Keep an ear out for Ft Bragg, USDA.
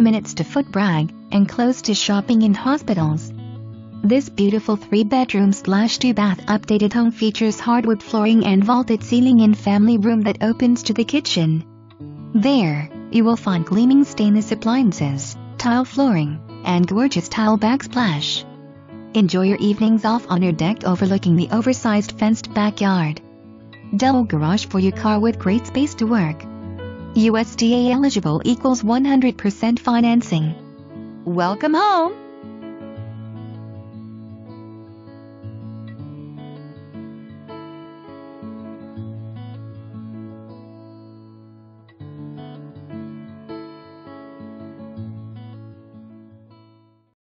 minutes to Ft Bragg, and close to shopping and hospitals. This beautiful 3-bedroom/2-bath updated home features hardwood flooring and vaulted ceiling and family room that opens to the kitchen. There, you will find gleaming stainless appliances, tile flooring, and gorgeous tile backsplash. Enjoy your evenings off on your deck overlooking the oversized fenced backyard. Double garage for your car with great space to work. USDA eligible equals 100% financing. Welcome home!